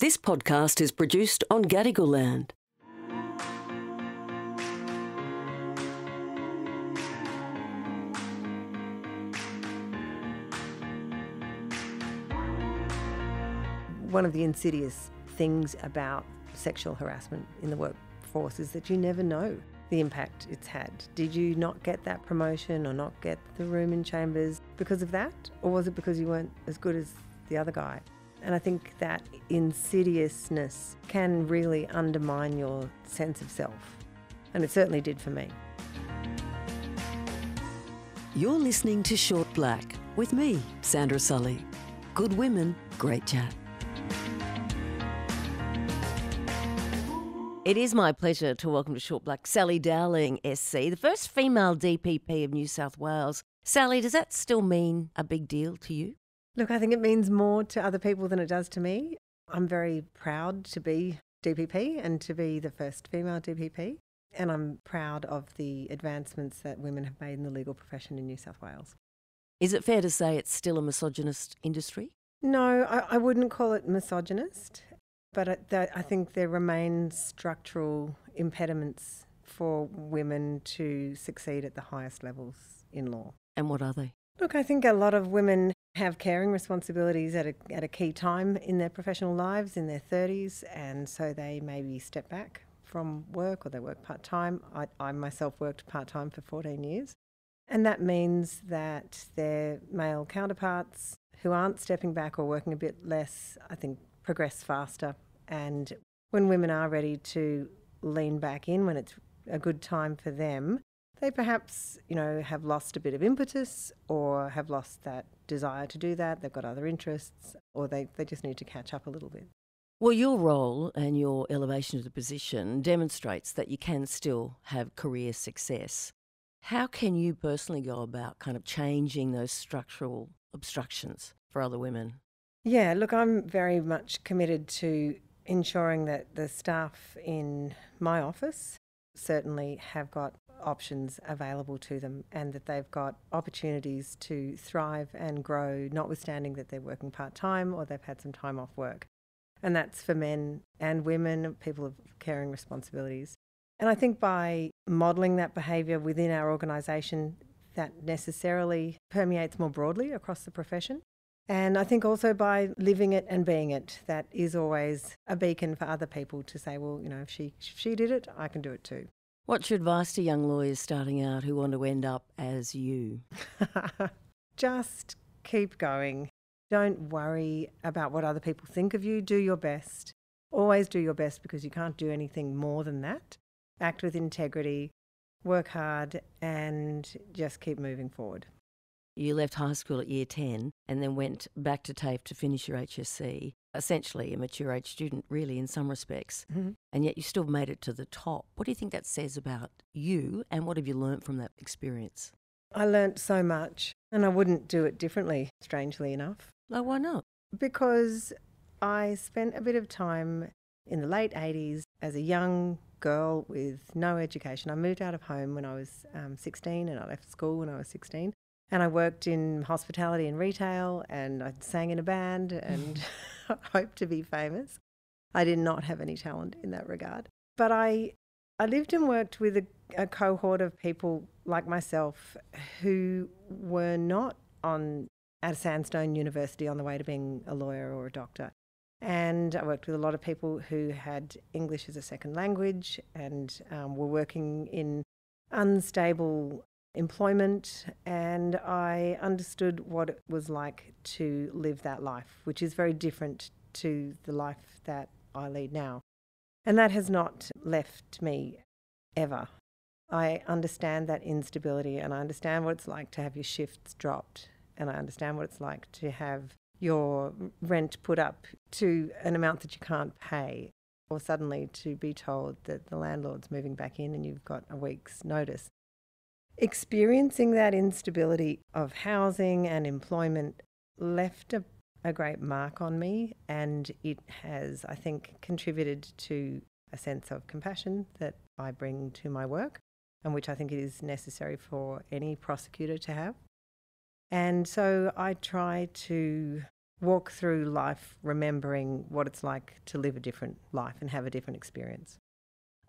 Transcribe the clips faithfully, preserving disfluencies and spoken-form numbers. This podcast is produced on Gadigal Land. One of the insidious things about sexual harassment in the workforce is that you never know the impact it's had. Did you not get that promotion or not get the room in chambers because of that? Or was it because you weren't as good as the other guy? And I think that insidiousness can really undermine your sense of self. And it certainly did for me. You're listening to Short Black with me, Sandra Sully. Good women, great chat. It is my pleasure to welcome to Short Black Sally Dowling, S C, the first female D P P of New South Wales. Sally, does that still mean a big deal to you? Look, I think it means more to other people than it does to me. I'm very proud to be D P P and to be the first female D P P, and I'm proud of the advancements that women have made in the legal profession in New South Wales. Is it fair to say it's still a misogynist industry? No, I, I wouldn't call it misogynist, but I, that, I think there remain structural impediments for women to succeed at the highest levels in law. And what are they? Look, I think a lot of women have caring responsibilities at a, at a key time in their professional lives, in their thirties, and so they maybe step back from work or they work part-time. I, I myself worked part-time for fourteen years, and that means that their male counterparts who aren't stepping back or working a bit less, I think, progress faster. And when women are ready to lean back in, when it's a good time for them, they perhaps, you know, have lost a bit of impetus or have lost that desire to do that. They've got other interests, or they, they just need to catch up a little bit. Well, your role and your elevation to the position demonstrates that you can still have career success. How can you personally go about kind of changing those structural obstructions for other women? Yeah, look, I'm very much committed to ensuring that the staff in my office certainly have got options available to them and that they've got opportunities to thrive and grow, notwithstanding that they're working part-time or they've had some time off work. And that's for men and women, people of caring responsibilities. And I think by modelling that behaviour within our organisation, that necessarily permeates more broadly across the profession. And I think also by living it and being it, that is always a beacon for other people to say, well, you know, if she, if she did it, I can do it too. What's your advice to young lawyers starting out who want to end up as you? Just keep going. Don't worry about what other people think of you. Do your best. Always do your best, because you can't do anything more than that. Act with integrity, work hard, and just keep moving forward. You left high school at year ten and then went back to TAFE to finish your H S C, essentially a mature age student, really, in some respects, mm-hmm. and yet you still made it to the top. What do you think that says about you, and what have you learnt from that experience? I learnt so much, and I wouldn't do it differently, strangely enough. Oh, why not? Because I spent a bit of time in the late eighties as a young girl with no education. I moved out of home when I was um, sixteen, and I left school when I was sixteen. And I worked in hospitality and retail, and I sang in a band and hoped to be famous. I did not have any talent in that regard. But I I lived and worked with a, a cohort of people like myself who were not on at Sandstone University on the way to being a lawyer or a doctor. And I worked with a lot of people who had English as a second language and um, were working in unstable employment, and I understood what it was like to live that life, which is very different to the life that I lead now. And that has not left me ever. I understand that instability, and I understand what it's like to have your shifts dropped, and I understand what it's like to have your rent put up to an amount that you can't pay, or suddenly to be told that the landlord's moving back in and you've got a week's notice. Experiencing that instability of housing and employment left a, a great mark on me, and it has, I think, contributed to a sense of compassion that I bring to my work, and which I think it is necessary for any prosecutor to have. And so I try to walk through life remembering what it's like to live a different life and have a different experience?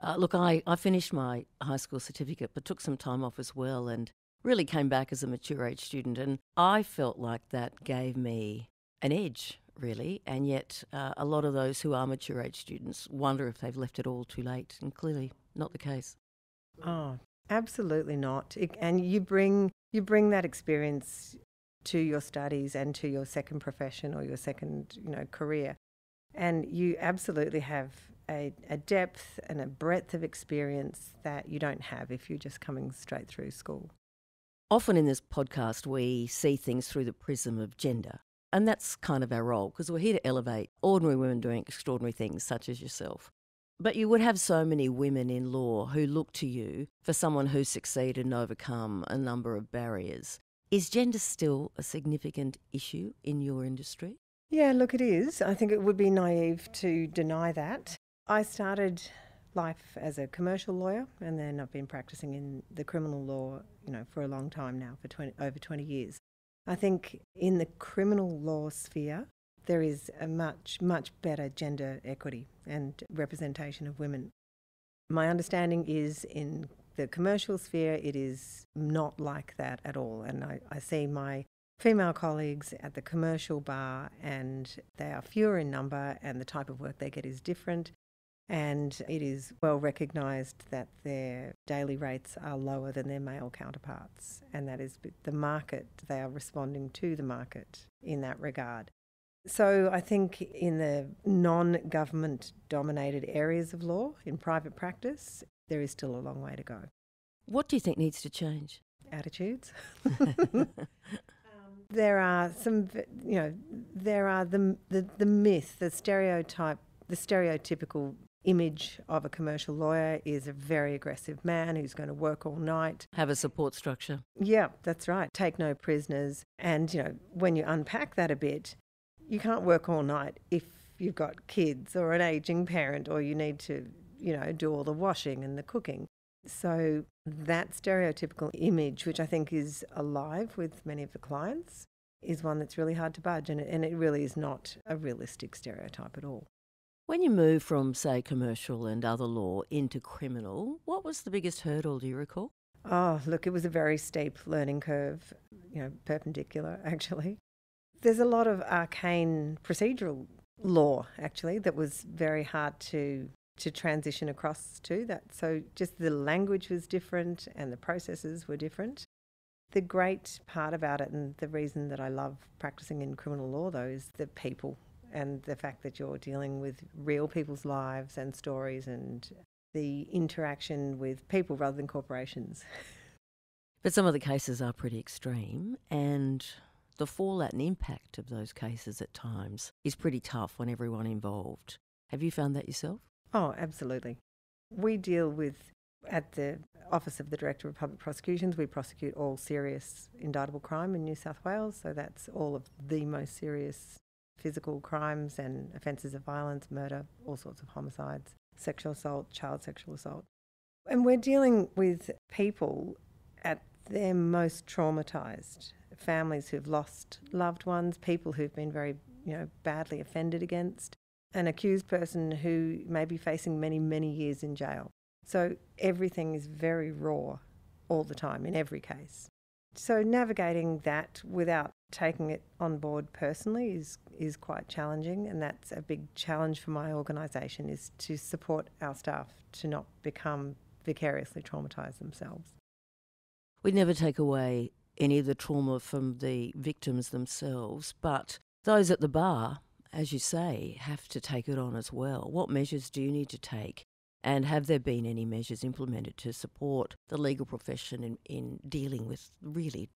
Uh, look, I, I finished my high school certificate but took some time off as well and really came back as a mature age student, and I felt like that gave me an edge, really, and yet uh, a lot of those who are mature age students wonder if they've left it all too late, and clearly not the case. Oh, absolutely not. It, and you bring you bring that experience to your studies and to your second profession or your second, you know, career. And you absolutely have a, a depth and a breadth of experience that you don't have if you're just coming straight through school. Often in this podcast, we see things through the prism of gender. And that's kind of our role, because we're here to elevate ordinary women doing extraordinary things, such as yourself. But you would have so many women in law who look to you for someone who's succeeded and overcome a number of barriers. Is gender still a significant issue in your industry? Yeah, look, it is. I think it would be naive to deny that. I started life as a commercial lawyer, and then I've been practising in the criminal law, you know, for a long time now, for twenty, over twenty years. I think in the criminal law sphere, there is a much, much better gender equity and representation of women. My understanding is in the commercial sphere, it is not like that at all. And I, I see my female colleagues at the commercial bar, and they are fewer in number, and the type of work they get is different. And it is well recognised that their daily rates are lower than their male counterparts, and that is the market. They are responding to the market in that regard. So I think in the non-government dominated areas of law, in private practice, there is still a long way to go. What do you think needs to change? Attitudes. um, there are some, you know, there are the, the, the myth, the stereotype, the stereotypical image of a commercial lawyer is a very aggressive man who's going to work all night. Have a support structure. Yeah, that's right. Take no prisoners. And, you know, when you unpack that a bit, you can't work all night if you've got kids or an ageing parent, or you need to, you know, do all the washing and the cooking. So that stereotypical image, which I think is alive with many of the clients, is one that's really hard to budge, and it, and it really is not a realistic stereotype at all. When you move from, say, commercial and other law into criminal, what was the biggest hurdle, do you recall? Oh, look, it was a very steep learning curve, you know, perpendicular, actually. There's a lot of arcane procedural law, actually, that was very hard to, to transition across to that. So just the language was different and the processes were different. The great part about it, and the reason that I love practising in criminal law, though, is the people. And the fact that you're dealing with real people's lives and stories, and the interaction with people rather than corporations. But some of the cases are pretty extreme, and the fallout and impact of those cases at times is pretty tough on everyone involved. Have you found that yourself? Oh, absolutely. We deal with, at the Office of the Director of Public Prosecutions, we prosecute all serious indictable crime in New South Wales, so that's all of the most serious physical crimes and offences of violence, murder, all sorts of homicides, sexual assault, child sexual assault. And we're dealing with people at their most traumatised, families who've lost loved ones, people who've been very, you know, badly offended against, an accused person who may be facing many, many years in jail. So everything is very raw all the time in every case. So navigating that without taking it on board personally is is quite challenging, and that's a big challenge for my organisation, is to support our staff to not become vicariously traumatised themselves. We never take away any of the trauma from the victims themselves, but those at the bar, as you say, have to take it on as well. What measures do you need to take, and have there been any measures implemented to support the legal profession in, in dealing with really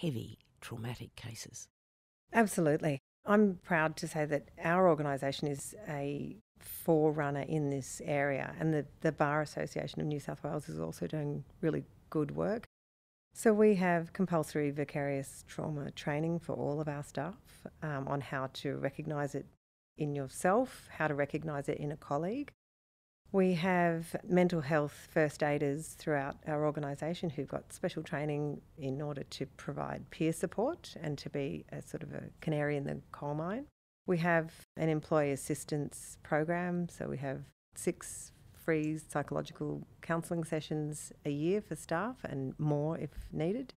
heavy traumatic cases? Absolutely. I'm proud to say that our organisation is a forerunner in this area, and the, the Bar Association of New South Wales is also doing really good work. So we have compulsory vicarious trauma training for all of our staff um, on how to recognise it in yourself, how to recognise it in a colleague, We have mental health first aiders throughout our organisation who've got special training in order to provide peer support and to be a sort of a canary in the coal mine. We have an employee assistance program, so we have six free psychological counselling sessions a year for staff and more if needed.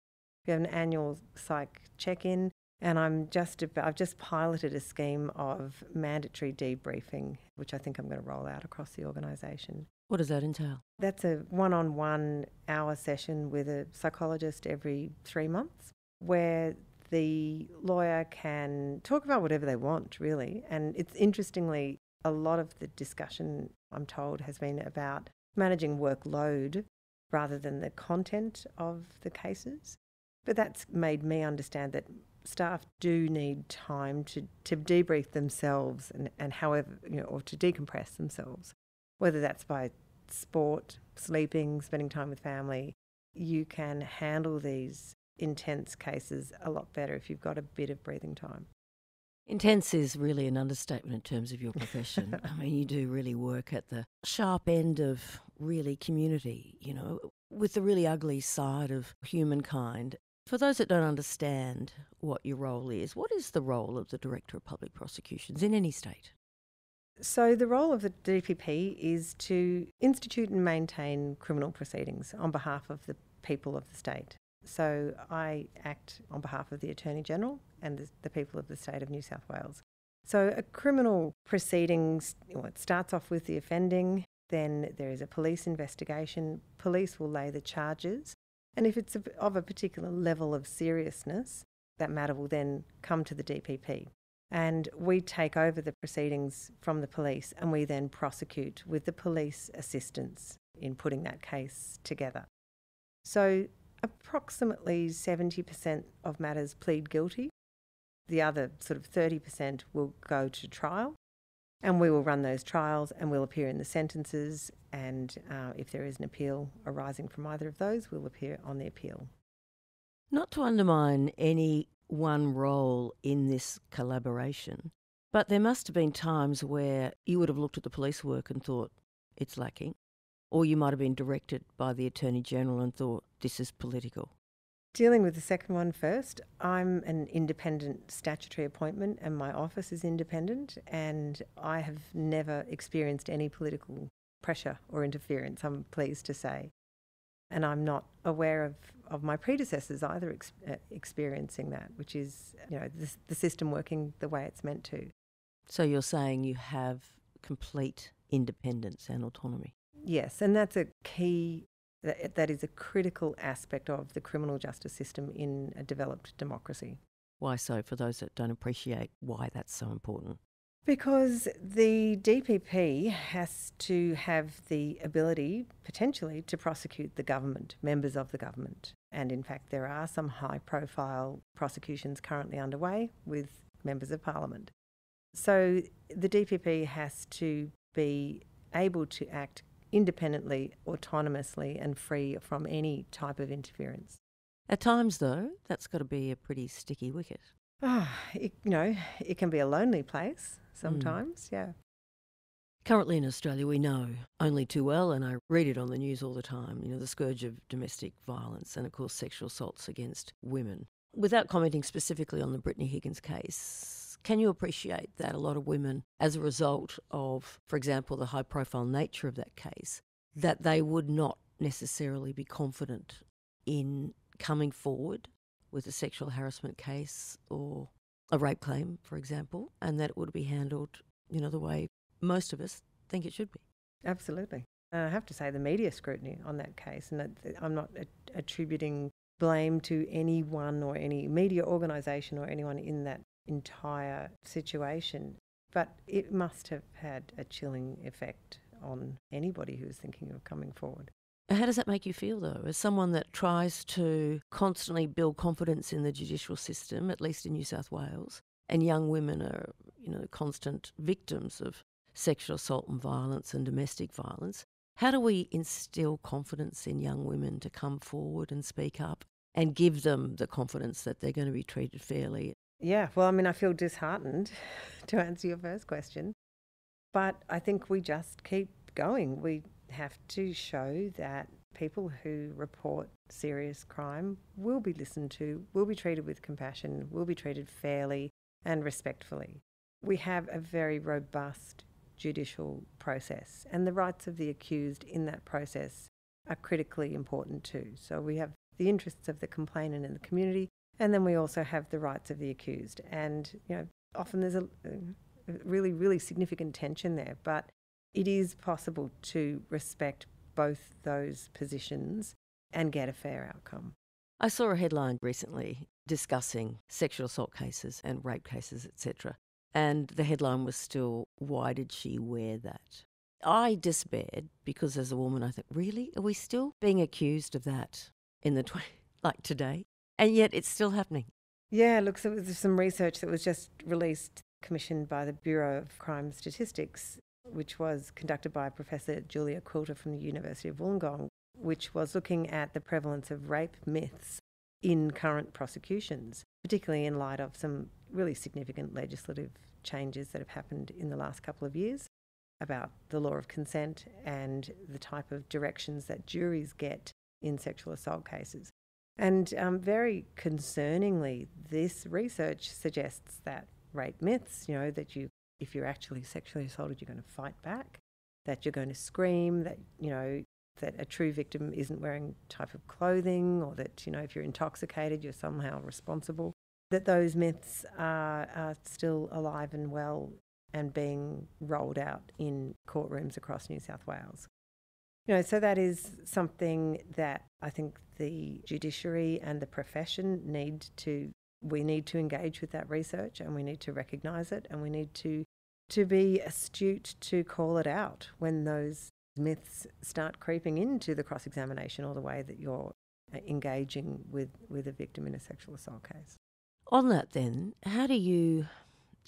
We have an annual psych check-in, and I'm just about, I've just piloted a scheme of mandatory debriefing, which I think I'm going to roll out across the organisation. What does that entail? That's a one-on-one hour session with a psychologist every three months where the lawyer can talk about whatever they want, really. And it's interestingly, a lot of the discussion, I'm told, has been about managing workload rather than the content of the cases. But that's made me understand that staff do need time to, to debrief themselves and, and however, you know, or to decompress themselves, whether that's by sport, sleeping, spending time with family. You can handle these intense cases a lot better if you've got a bit of breathing time. Intense is really an understatement in terms of your profession. I mean, you do really work at the sharp end of really community, you know, with the really ugly side of humankind. For those that don't understand what your role is, what is the role of the Director of Public Prosecutions in any state? So the role of the D P P is to institute and maintain criminal proceedings on behalf of the people of the state. So I act on behalf of the Attorney General and the, the people of the state of New South Wales. So a criminal proceeding, you know, it starts off with the offending, then there is a police investigation. Police will lay the charges, and if it's of a particular level of seriousness, that matter will then come to the D P P. And we take over the proceedings from the police, and we then prosecute with the police assistance in putting that case together. So approximately seventy percent of matters plead guilty. The other sort of thirty percent will go to trial, and we will run those trials and we'll appear in the sentences, and uh, if there is an appeal arising from either of those, we'll appear on the appeal. Not to undermine any one role in this collaboration, but there must have been times where you would have looked at the police work and thought, it's lacking. Or you might have been directed by the Attorney General and thought, this is political. Dealing with the second one first, I'm an independent statutory appointment and my office is independent, and I have never experienced any political pressure or interference, I'm pleased to say. And I'm not aware of, of my predecessors either ex- experiencing that, which is, you know, the, the system working the way it's meant to. So you're saying you have complete independence and autonomy? Yes, and that's a key, that, that is a critical aspect of the criminal justice system in a developed democracy. Why so, for those that don't appreciate why that's so important? Because the D P P has to have the ability, potentially, to prosecute the government, members of the government. And in fact, there are some high-profile prosecutions currently underway with members of parliament. So the D P P has to be able to act independently, autonomously and free from any type of interference. At times, though, that's got to be a pretty sticky wicket. Oh, it, you know, it can be a lonely place sometimes, mm. yeah. Currently in Australia, we know only too well, and I read it on the news all the time, you know, the scourge of domestic violence and, of course, sexual assaults against women. Without commenting specifically on the Brittany Higgins case, can you appreciate that a lot of women, as a result of, for example, the high-profile nature of that case, that they would not necessarily be confident in coming forward with a sexual harassment case or a rape claim, for example, and that it would be handled, you know, the way most of us think it should be? Absolutely. And I have to say the media scrutiny on that case, and I'm not attributing blame to anyone or any media organisation or anyone in that entire situation, but it must have had a chilling effect on anybody who was thinking of coming forward. How does that make you feel, though, as someone that tries to constantly build confidence in the judicial system, at least in New South Wales, and young women are, you know, constant victims of sexual assault and violence and domestic violence? How do we instill confidence in young women to come forward and speak up and give them the confidence that they're going to be treated fairly? Yeah, well, I mean, I feel disheartened to answer your first question, but I think we just keep going. We have to show that people who report serious crime will be listened to, will be treated with compassion, will be treated fairly and respectfully. We have a very robust judicial process, and the rights of the accused in that process are critically important too. So we have the interests of the complainant and the community, and then we also have the rights of the accused. And, you know, often there's a really, really significant tension there, but it is possible to respect both those positions and get a fair outcome. I saw a headline recently discussing sexual assault cases and rape cases, et cetera, and the headline was still, "Why did she wear that?" I despaired, because as a woman I think, really? Are we still being accused of that in the twenty, like today? And yet it's still happening. Yeah, look, so there's some research that was just released, commissioned by the Bureau of Crime Statistics, which was conducted by Professor Julia Quilter from the University of Wollongong, which was looking at the prevalence of rape myths in current prosecutions, particularly in light of some really significant legislative changes that have happened in the last couple of years about the law of consent and the type of directions that juries get in sexual assault cases. And um, very concerningly, this research suggests that rape myths, you know, that you, if you're actually sexually assaulted, you're going to fight back, that you're going to scream, that, you know, that a true victim isn't wearing type of clothing, or that, you know, if you're intoxicated, you're somehow responsible, that those myths are, are still alive and well and being rolled out in courtrooms across New South Wales. You know, so that is something that I think the judiciary and the profession need to, we need to engage with that research, and we need to recognise it, and we need to, to be astute to call it out when those myths start creeping into the cross-examination or the way that you're engaging with, with a victim in a sexual assault case. On that then, how do you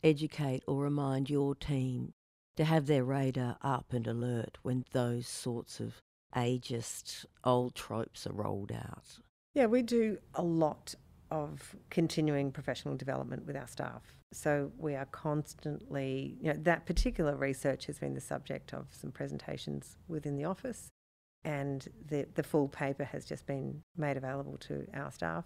educate or remind your team to have their radar up and alert when those sorts of ageist old tropes are rolled out? Yeah, we do a lot of continuing professional development with our staff. So we are constantly, you know, that particular research has been the subject of some presentations within the office, and the, the full paper has just been made available to our staff.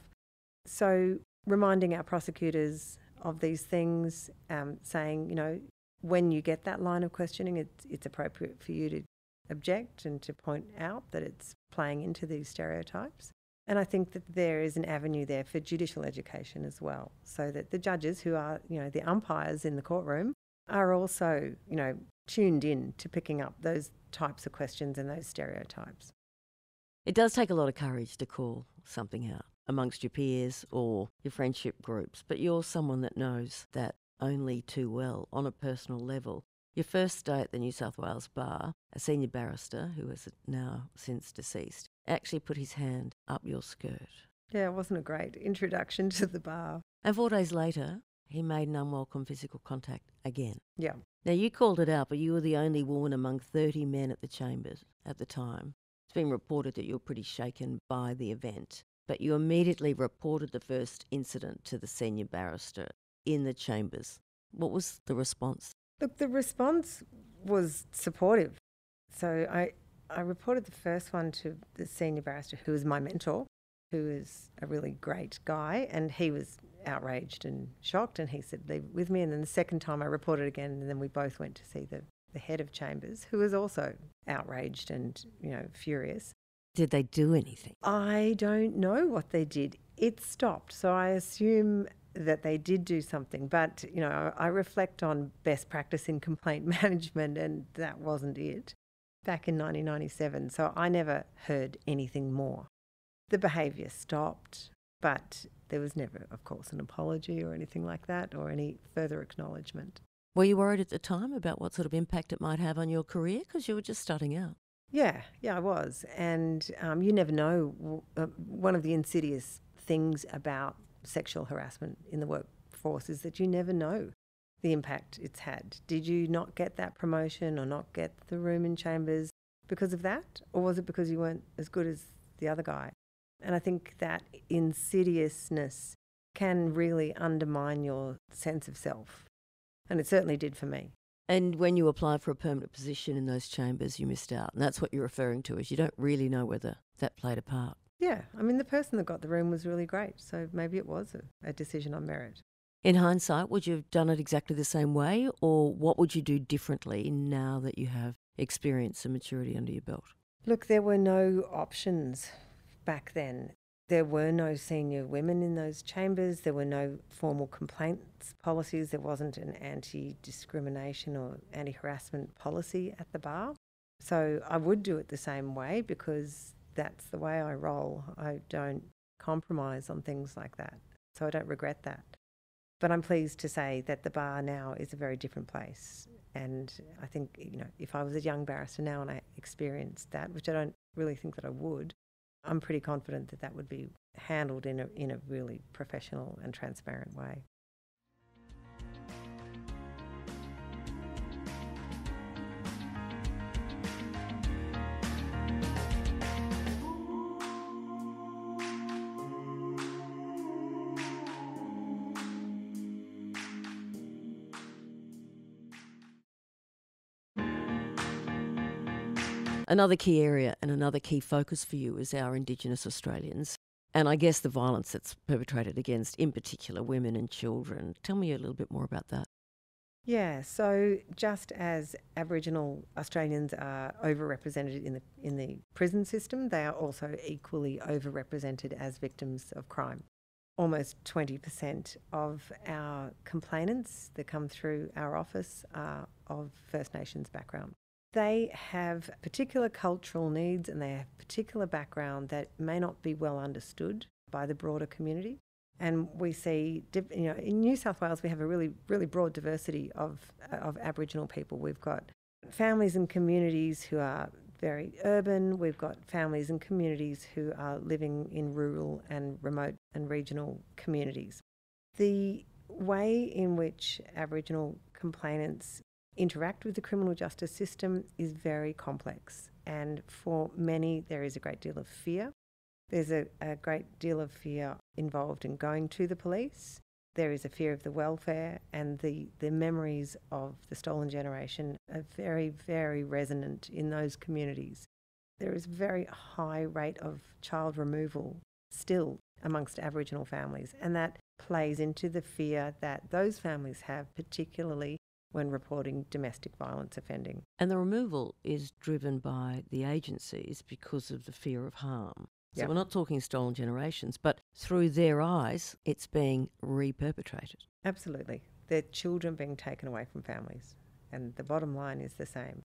So reminding our prosecutors of these things, um, saying, you know, when you get that line of questioning, it's, it's appropriate for you to object and to point out that it's playing into these stereotypes. And I think that there is an avenue there for judicial education as well, so that the judges, who are, you know, the umpires in the courtroom, are also, you know, tuned in to picking up those types of questions and those stereotypes. It does take a lot of courage to call something out amongst your peers or your friendship groups, but you're someone that knows that only too well on a personal level. Your first day at the New South Wales bar, a senior barrister, who is now since deceased, actually put his hand up your skirt. Yeah, it wasn't a great introduction to the bar. And four days later, he made an unwelcome physical contact again. Yeah. Now, you called it out, but you were the only woman among thirty men at the chambers at the time. It's been reported that you were pretty shaken by the event, but you immediately reported the first incident to the senior barrister in the chambers. What was the response? Look, the response was supportive. So I... I reported the first one to the senior barrister, who was my mentor, who is a really great guy, and he was outraged and shocked, and he said, leave it with me. And then the second time I reported again, and then we both went to see the, the head of chambers, who was also outraged and, you know, furious. Did they do anything? I don't know what they did. It stopped, so I assume that they did do something. But, you know, I reflect on best practice in complaint management, and that wasn't it. Back in nineteen ninety-seven, so I never heard anything more. The behaviour stopped, but there was never, of course, an apology or anything like that, or any further acknowledgement. Were you worried at the time about what sort of impact it might have on your career, because you were just starting out? Yeah, yeah, I was. And um, you never know. Uh, one of the insidious things about sexual harassment in the workforce is that you never know the impact it's had. Did you not get that promotion or not get the room in chambers because of that? Or was it because you weren't as good as the other guy? And I think that insidiousness can really undermine your sense of self. And it certainly did for me. And when you apply for a permanent position in those chambers, you missed out. And that's what you're referring to, is you don't really know whether that played a part. Yeah. I mean, the person that got the room was really great. So maybe it was a, a decision on merit. In hindsight, would you have done it exactly the same way, or what would you do differently now that you have experience and maturity under your belt? Look, there were no options back then. There were no senior women in those chambers. There were no formal complaints policies. There wasn't an anti-discrimination or anti-harassment policy at the bar. So I would do it the same way because that's the way I roll. I don't compromise on things like that. So I don't regret that. But I'm pleased to say that the bar now is a very different place. And I think, you know, if I was a young barrister now and I experienced that, which I don't really think that I would, I'm pretty confident that that would be handled in a, in a really professional and transparent way. Another key area and another key focus for you is our Indigenous Australians, and I guess the violence that's perpetrated against, in particular, women and children. Tell me a little bit more about that. Yeah, so just as Aboriginal Australians are overrepresented in the, in the prison system, they are also equally overrepresented as victims of crime. Almost twenty percent of our complainants that come through our office are of First Nations background. They have particular cultural needs and they have particular background that may not be well understood by the broader community. And we see, you know, in New South Wales, we have a really, really broad diversity of, of Aboriginal people. We've got families and communities who are very urban. We've got families and communities who are living in rural and remote and regional communities. The way in which Aboriginal complainants interact with the criminal justice system is very complex, and for many there is a great deal of fear. There's a, a great deal of fear involved in going to the police. There is a fear of the welfare, and the, the memories of the stolen generation are very, very resonant in those communities. There is a very high rate of child removal still amongst Aboriginal families, and that plays into the fear that those families have, particularly when reporting domestic violence offending. And the removal is driven by the agencies because of the fear of harm. So yep. We're not talking stolen generations, but through their eyes, it's being re-perpetrated. Absolutely. Their children being taken away from families. And the bottom line is the same.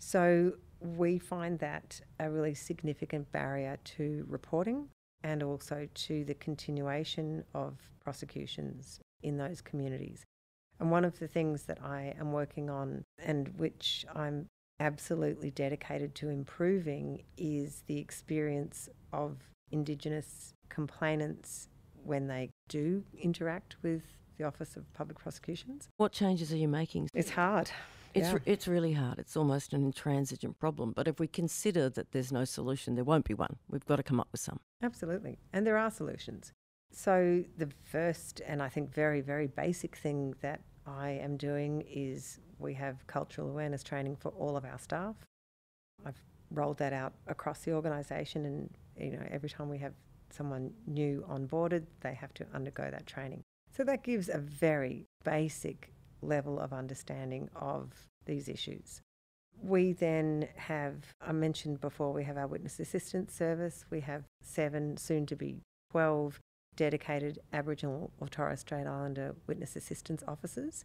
So we find that a really significant barrier to reporting and also to the continuation of prosecutions in those communities. And one of the things that I am working on and which I'm absolutely dedicated to improving is the experience of Indigenous complainants when they do interact with the Office of Public Prosecutions. What changes are you making? It's hard. It's, yeah. re- it's really hard. It's almost an intransigent problem. But if we consider that there's no solution, there won't be one. We've got to come up with some. Absolutely. And there are solutions. So the first and I think very, very basic thing that I am doing is we have cultural awareness training for all of our staff. I've rolled that out across the organisation, and you know, every time we have someone new onboarded, they have to undergo that training. So that gives a very basic level of understanding of these issues. We then have, I mentioned before, we have our witness assistance service. We have seven, soon to be twelve, dedicated Aboriginal or Torres Strait Islander witness assistance officers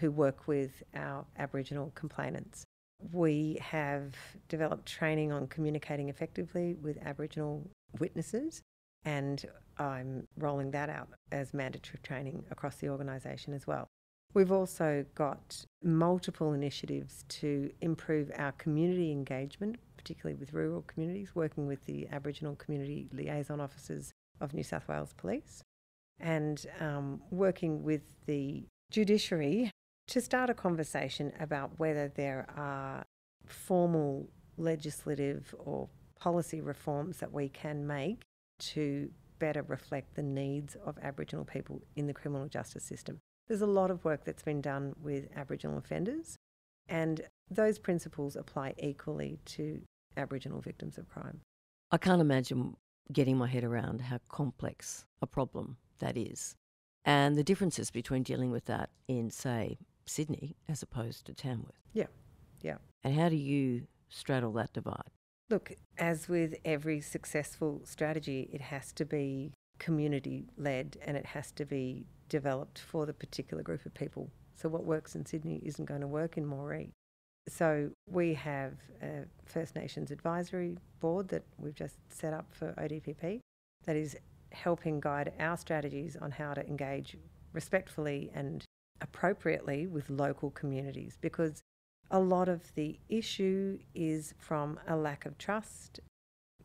who work with our Aboriginal complainants. We have developed training on communicating effectively with Aboriginal witnesses, and I'm rolling that out as mandatory training across the organisation as well. We've also got multiple initiatives to improve our community engagement, particularly with rural communities, working with the Aboriginal community liaison officers of New South Wales Police, and um, working with the judiciary to start a conversation about whether there are formal legislative or policy reforms that we can make to better reflect the needs of Aboriginal people in the criminal justice system. There's a lot of work that's been done with Aboriginal offenders, And those principles apply equally to Aboriginal victims of crime. I can't imagine getting my head around how complex a problem that is, and the differences between dealing with that in, say, Sydney as opposed to Tamworth. Yeah, yeah. And how do you straddle that divide? Look, as with every successful strategy, it has to be community-led and it has to be developed for the particular group of people. So what works in Sydney isn't going to work in Moree. So we have a First Nations advisory board that we've just set up for O D P P that is helping guide our strategies on how to engage respectfully and appropriately with local communities, because a lot of the issue is from a lack of trust,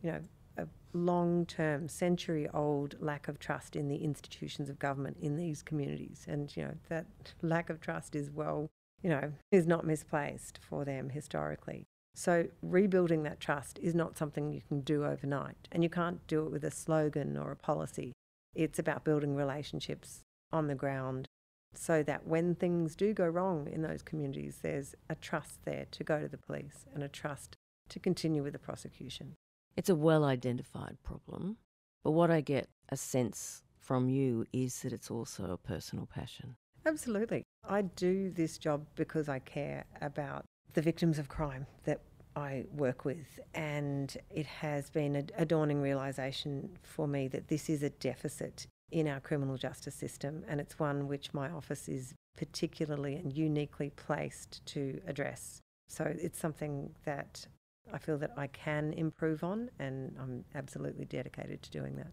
you know, a long-term, century-old lack of trust in the institutions of government in these communities. And, you know, that lack of trust is, well, you know, is not misplaced for them historically. So rebuilding that trust is not something you can do overnight, and you can't do it with a slogan or a policy. It's about building relationships on the ground so that when things do go wrong in those communities, there's a trust there to go to the police and a trust to continue with the prosecution. It's a well-identified problem, but what I get a sense from you is that it's also a personal passion. Absolutely. I do this job because I care about the victims of crime that I work with, and it has been a dawning realisation for me that this is a deficit in our criminal justice system, and it's one which my office is particularly and uniquely placed to address. So it's something that I feel that I can improve on, and I'm absolutely dedicated to doing that.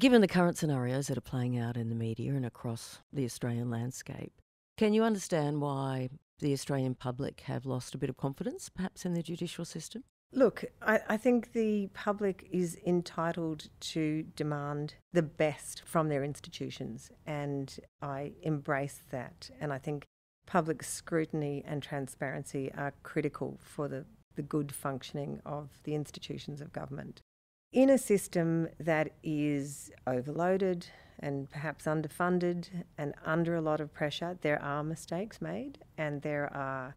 Given the current scenarios that are playing out in the media and across the Australian landscape, can you understand why the Australian public have lost a bit of confidence, perhaps, in the judicial system? Look, I, I think the public is entitled to demand the best from their institutions, and I embrace that. And I think public scrutiny and transparency are critical for the, the good functioning of the institutions of government. In a system that is overloaded and perhaps underfunded and under a lot of pressure, there are mistakes made, and there are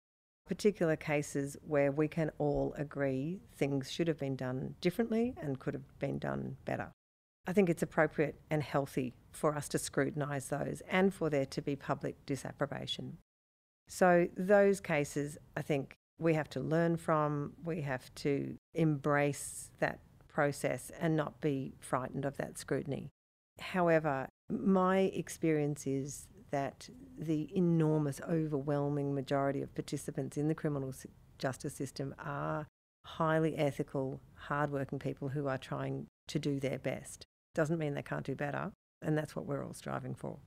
particular cases where we can all agree things should have been done differently and could have been done better. I think it's appropriate and healthy for us to scrutinise those and for there to be public disapprobation. So those cases, I think, we have to learn from, we have to embrace that process and not be frightened of that scrutiny. However, my experience is that the enormous, overwhelming majority of participants in the criminal justice system are highly ethical, hardworking people who are trying to do their best. Doesn't mean they can't do better, and that's what we're all striving for.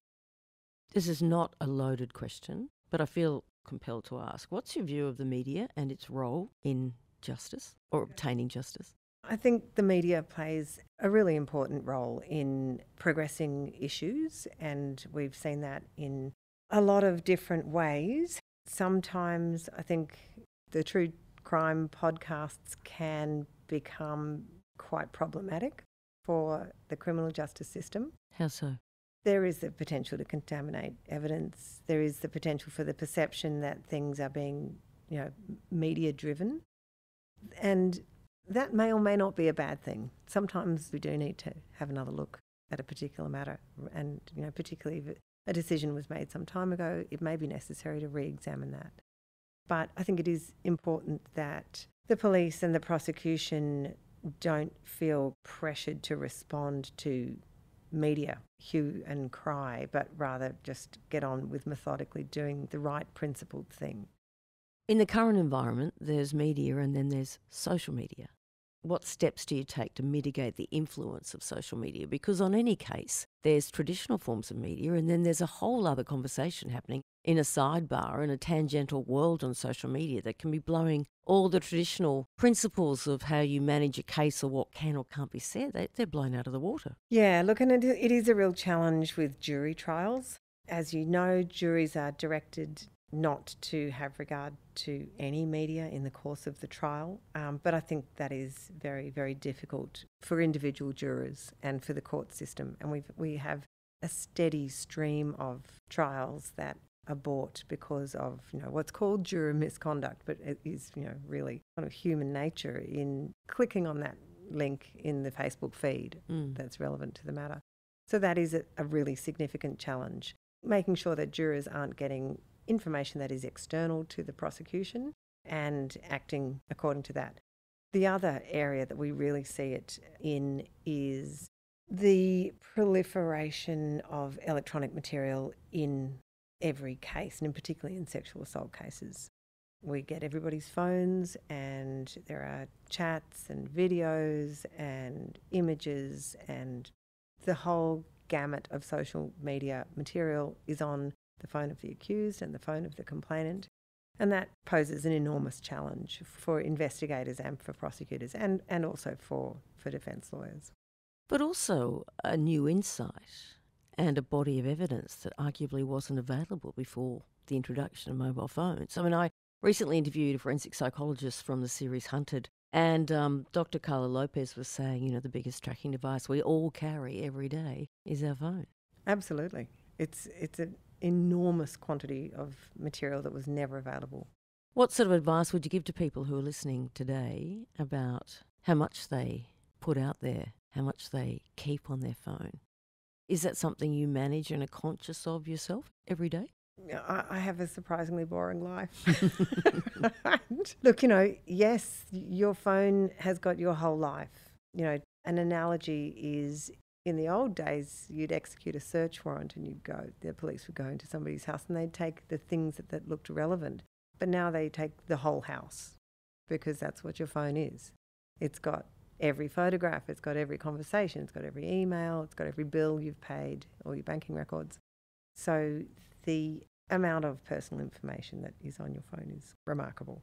This is not a loaded question, but I feel compelled to ask, what's your view of the media and its role in justice or obtaining justice? I think the media plays a really important role in progressing issues, and we've seen that in a lot of different ways. Sometimes I think the true crime podcasts can become quite problematic for the criminal justice system. How so? There is the potential to contaminate evidence. There is the potential for the perception that things are being, you know, media-driven. And that may or may not be a bad thing. Sometimes we do need to have another look at a particular matter, and, you know, particularly if a decision was made some time ago, it may be necessary to re-examine that. But I think it is important that the police and the prosecution don't feel pressured to respond to media hue and cry, but rather just get on with methodically doing the right principled thing. In the current environment, there's media and then there's social media. What steps do you take to mitigate the influence of social media? Because on any case, there's traditional forms of media and then there's a whole other conversation happening in a sidebar, in a tangential world on social media that can be blowing all the traditional principles of how you manage a case or what can or can't be said. They, they're blown out of the water. Yeah, look, and it, it is a real challenge with jury trials. As you know, juries are directed not to have regard to any media in the course of the trial. Um, but I think that is very, very difficult for individual jurors and for the court system. And we've, we have a steady stream of trials that are bought because of, you know, what's called juror misconduct, but it is, you know, really kind of human nature in clicking on that link in the Facebook feed mm. that's relevant to the matter. So that is a, a really significant challenge, making sure that jurors aren't getting information that is external to the prosecution and acting according to that. The other area that we really see it in is the proliferation of electronic material in every case, and particularly in sexual assault cases. We get everybody's phones and there are chats and videos and images, and the whole gamut of social media material is on the phone of the accused and the phone of the complainant. And that poses an enormous challenge for investigators and for prosecutors, and, and also for, for defence lawyers. But also a new insight and a body of evidence that arguably wasn't available before the introduction of mobile phones. I mean, I recently interviewed a forensic psychologist from the series Hunted, and um, Doctor Carla Lopez was saying, you know, the biggest tracking device we all carry every day is our phone. Absolutely. It's, it's an enormous quantity of material that was never available. What sort of advice would you give to people who are listening today about how much they put out there, how much they keep on their phone? Is that something you manage and are conscious of yourself every day? I have a surprisingly boring life. Look, you know, yes, your phone has got your whole life. You know, an analogy is, in the old days, you'd execute a search warrant and you'd go, the police would go into somebody's house and they'd take the things that, that looked relevant. But now they take the whole house, because that's what your phone is. It's got every photograph, it's got every conversation, it's got every email, it's got every bill you've paid, all your banking records. So the amount of personal information that is on your phone is remarkable.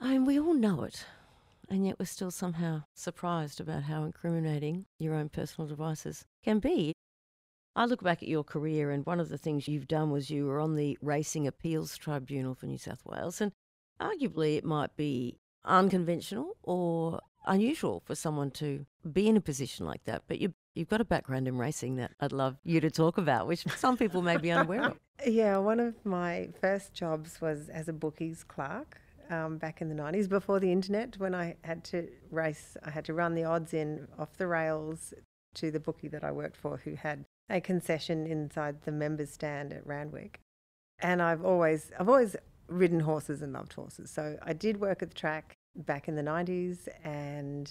I mean, we all know it, and yet we're still somehow surprised about how incriminating your own personal devices can be. I look back at your career, and one of the things you've done was you were on the Racing Appeals Tribunal for New South Wales, and arguably it might be unconventional or unusual for someone to be in a position like that, but you, you've got a background in racing that I'd love you to talk about, which some people may be unaware of. Yeah, one of my first jobs was as a bookies clerk um, back in the nineties, before the internet, when I had to race, I had to run the odds in off the rails to the bookie that I worked for, who had a concession inside the members' stand at Randwick. And I've always, I've always ridden horses and loved horses. So I did work at the track back in the nineties, and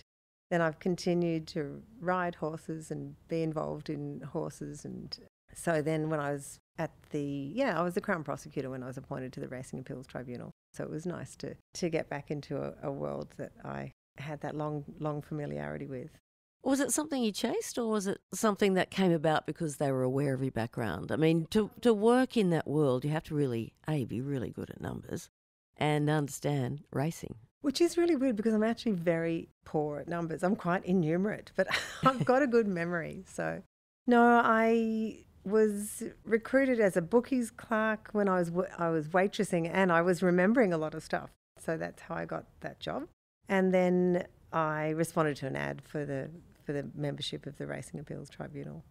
then I've continued to ride horses and be involved in horses. And so then when I was at the, yeah, I was the Crown Prosecutor when I was appointed to the Racing Appeals Tribunal. So it was nice to, to get back into a, a world that I had that long, long familiarity with. Was it something you chased, or was it something that came about because they were aware of your background? I mean, to, to work in that world, you have to really, A, be really good at numbers and understand racing. Which is really weird, because I'm actually very poor at numbers. I'm quite innumerate, but I've got a good memory. So, no, I was recruited as a bookies clerk when I was I was waitressing, and I was remembering a lot of stuff. So that's how I got that job. And then I responded to an ad for the for the membership of the Racing Appeals Tribunal.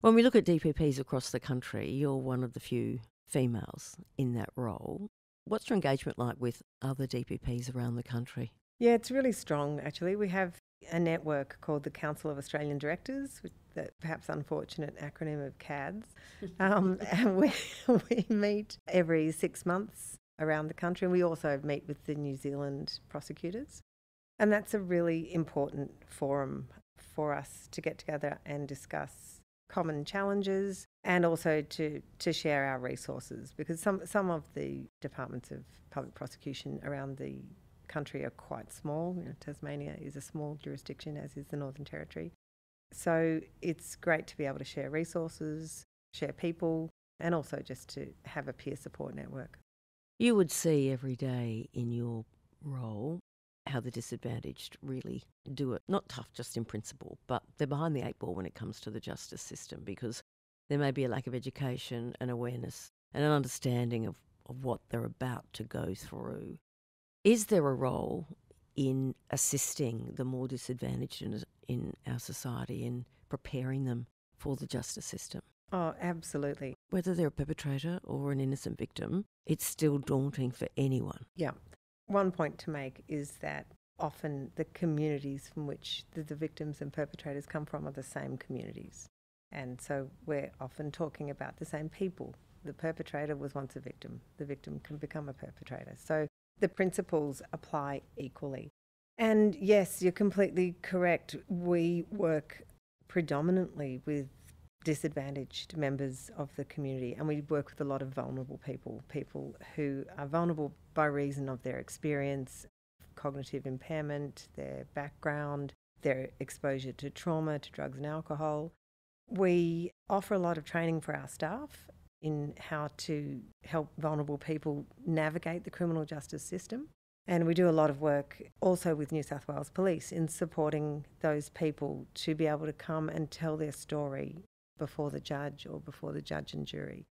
When we look at D P Ps across the country, you're one of the few females in that role. What's your engagement like with other D P Ps around the country? Yeah, it's really strong, actually. We have a network called the Council of Australian Directors, with the perhaps unfortunate acronym of C A D S. um, and we, we meet every six months around the country, and we also meet with the New Zealand prosecutors. And that's a really important forum for us to get together and discuss common challenges, and also to, to share our resources, because some, some of the departments of public prosecution around the country are quite small. You know, Tasmania is a small jurisdiction, as is the Northern Territory. So it's great to be able to share resources, share people, and also just to have a peer support network. You would see every day in your role how the disadvantaged really do it. Not tough just in principle, but they're behind the eight ball when it comes to the justice system, because there may be a lack of education and awareness and an understanding of, of what they're about to go through. Is there a role in assisting the more disadvantaged in, in our society, in preparing them for the justice system? Oh, absolutely. whether they're a perpetrator or an innocent victim, it's still daunting for anyone. Yeah. One point to make is that often the communities from which the, the victims and perpetrators come from are the same communities. And so we're often talking about the same people. The perpetrator was once a victim. The victim can become a perpetrator. So the principles apply equally. And yes, you're completely correct. We work predominantly with disadvantaged members of the community, and we work with a lot of vulnerable people, people who are vulnerable by reason of their experience, cognitive impairment, their background, their exposure to trauma, to drugs and alcohol. We offer a lot of training for our staff in how to help vulnerable people navigate the criminal justice system. And we do a lot of work also with New South Wales Police in supporting those people to be able to come and tell their story before the judge or before the judge and jury.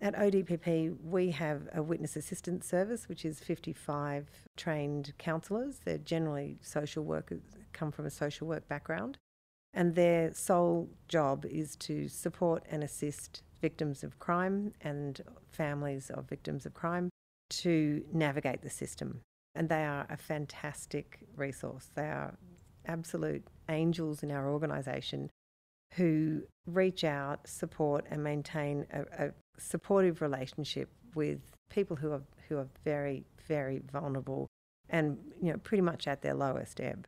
At O D P P, we have a witness assistance service, which is fifty-five trained counsellors. They're generally social workers, come from a social work background, and their sole job is to support and assist victims of crime and families of victims of crime to navigate the system. And they are a fantastic resource. They are absolute angels in our organisation who reach out, support and maintain a, a supportive relationship with people who are, who are very, very vulnerable and, you know, pretty much at their lowest ebb.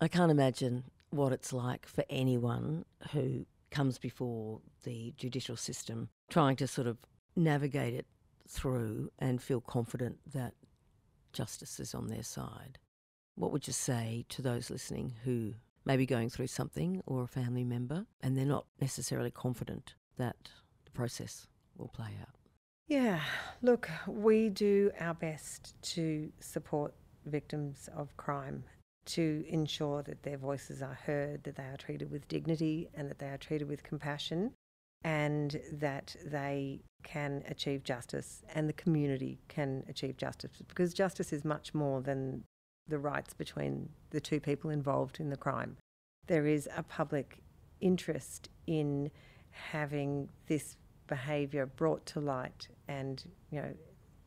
I can't imagine what it's like for anyone who comes before the judicial system, trying to sort of navigate it through and feel confident that justice is on their side. What would you say to those listening who may be going through something or a family member and they're not necessarily confident that the process will play out? Yeah, look, we do our best to support victims of crime, to ensure that their voices are heard, that they are treated with dignity and that they are treated with compassion, and that they can achieve justice and the community can achieve justice, because justice is much more than the rights between the two people involved in the crime. There is a public interest in having this behaviour brought to light and, you know,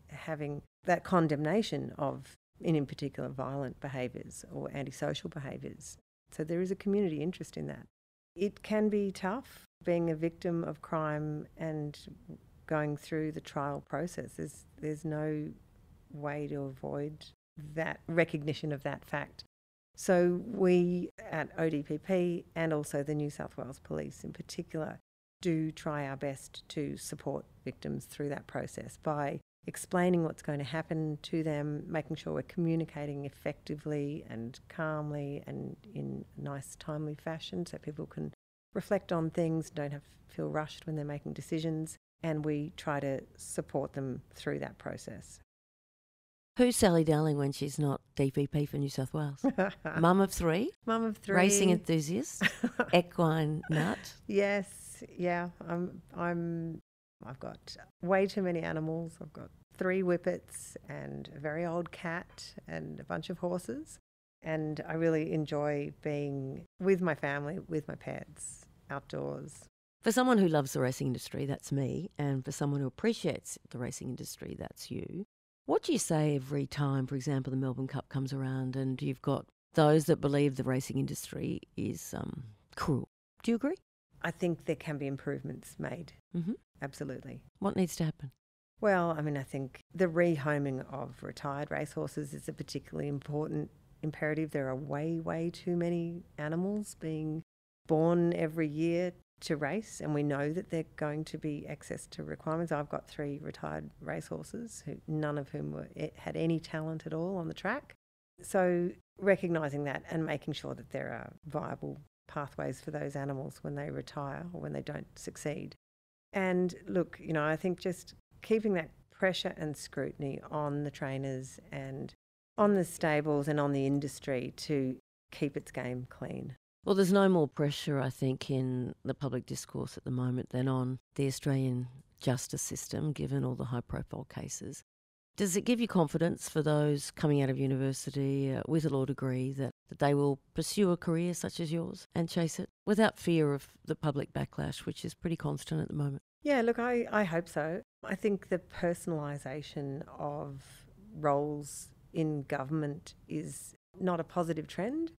having that condemnation of, and in particular, violent behaviours or antisocial behaviours. So there is a community interest in that. It can be tough being a victim of crime and going through the trial process. There's, there's no way to avoid that recognition of that fact. So we at O D P P and also the New South Wales Police in particular do try our best to support victims through that process by explaining what's going to happen to them, making sure we're communicating effectively and calmly and in nice, timely fashion so people can reflect on things, don't have to feel rushed when they're making decisions, and we try to support them through that process. Who's Sally Dowling when she's not D P P for New South Wales? Mum of three. Mum of three. Racing enthusiast. Equine nut. Yes, yeah. I'm. I'm. I've got way too many animals. I've got three whippets and a very old cat and a bunch of horses. And I really enjoy being with my family, with my pets, outdoors. For someone who loves the racing industry, that's me. And for someone who appreciates the racing industry, that's you. What do you say every time, for example, the Melbourne Cup comes around and you've got those that believe the racing industry is um, cruel? Do you agree? I think there can be improvements made. Mm-hmm. Absolutely. What needs to happen? Well, I mean, I think the rehoming of retired racehorses is a particularly important imperative. There are way, way too many animals being born every year to race, and we know that they're going to be access to requirements. I've got three retired racehorses, who, none of whom were, had any talent at all on the track. So recognising that and making sure that there are viable pathways for those animals when they retire or when they don't succeed. And look, you know, I think just keeping that pressure and scrutiny on the trainers and on the stables and on the industry to keep its game clean. Well, there's no more pressure, I think, in the public discourse at the moment than on the Australian justice system, given all the high-profile cases. Does it give you confidence for those coming out of university uh, with a law degree that, that they will pursue a career such as yours and chase it without fear of the public backlash, which is pretty constant at the moment? Yeah, look, I, I hope so. I think the personalisation of roles in government is not a positive trend.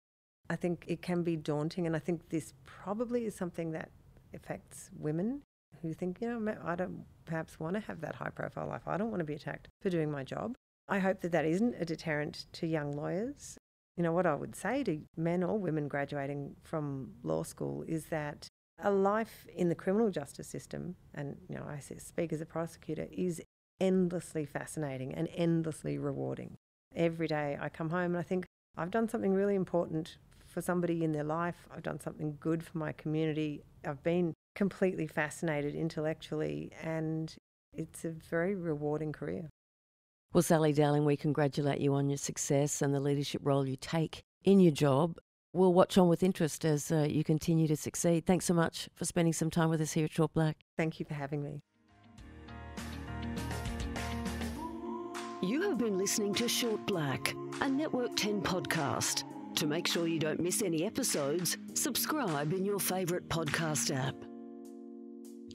I think it can be daunting, and I think this probably is something that affects women who think, you know, I don't perhaps want to have that high-profile life. I don't want to be attacked for doing my job. I hope that that isn't a deterrent to young lawyers. You know, what I would say to men or women graduating from law school is that a life in the criminal justice system, and, you know, I speak as a prosecutor, is endlessly fascinating and endlessly rewarding. Every day I come home and I think, I've done something really important for somebody in their life. I've done something good for my community. I've been completely fascinated intellectually, and it's a very rewarding career. Well, Sally Dowling, we congratulate you on your success and the leadership role you take in your job. We'll watch on with interest as uh, you continue to succeed. Thanks so much for spending some time with us here at Short Black. Thank you for having me. You have been listening to Short Black, a Network ten podcast. To make sure you don't miss any episodes, subscribe in your favourite podcast app.